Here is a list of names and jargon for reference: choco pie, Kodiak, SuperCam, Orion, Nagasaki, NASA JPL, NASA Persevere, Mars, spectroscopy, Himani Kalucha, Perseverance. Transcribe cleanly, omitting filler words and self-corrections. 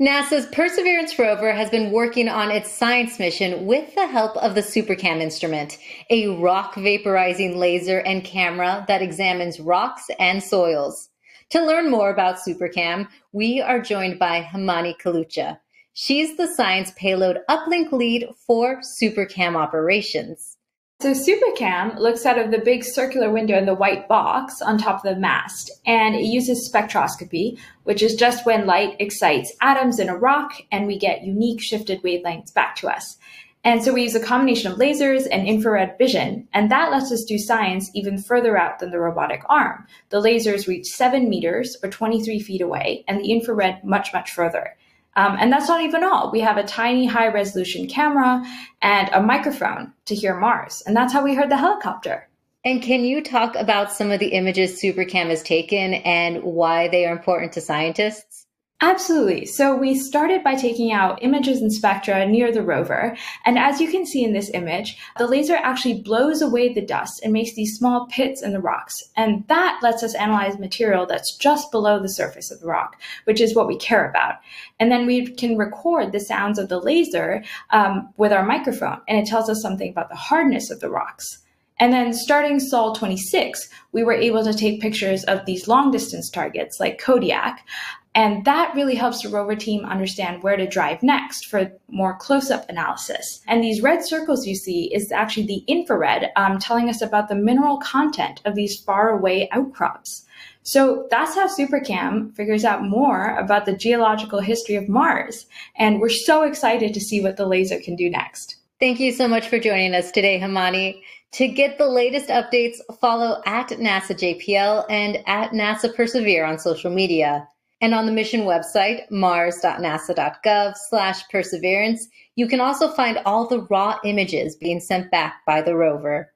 NASA's Perseverance rover has been working on its science mission with the help of the SuperCam instrument, a rock vaporizing laser and camera that examines rocks and soils. To learn more about SuperCam, we are joined by Himani Kalucha. She's the science payload uplink lead for SuperCam operations. So SuperCam looks out of the big circular window in the white box on top of the mast, and it uses spectroscopy, which is just when light excites atoms in a rock and we get unique shifted wavelengths back to us. And so we use a combination of lasers and infrared vision, and that lets us do science even further out than the robotic arm. The lasers reach 7 meters or 23 feet away, and the infrared much, much further. And that's not even all. We have a tiny high-resolution camera and a microphone to hear Mars. And that's how we heard the helicopter. And can you talk about some of the images SuperCam has taken and why they are important to scientists? Absolutely. So we started by taking out images and spectra near the rover. And as you can see in this image, the laser actually blows away the dust and makes these small pits in the rocks. And that lets us analyze material that's just below the surface of the rock, which is what we care about. And then we can record the sounds of the laser with our microphone, and it tells us something about the hardness of the rocks. And then starting Sol 26, we were able to take pictures of these long distance targets like Kodiak. And that really helps the rover team understand where to drive next for more close-up analysis. And these red circles you see is actually the infrared telling us about the mineral content of these faraway outcrops. So that's how SuperCam figures out more about the geological history of Mars. And we're so excited to see what the laser can do next. Thank you so much for joining us today, Himani. To get the latest updates, follow at NASA JPL and at NASA Persevere on social media. And on the mission website, mars.nasa.gov/perseverance, you can also find all the raw images being sent back by the rover.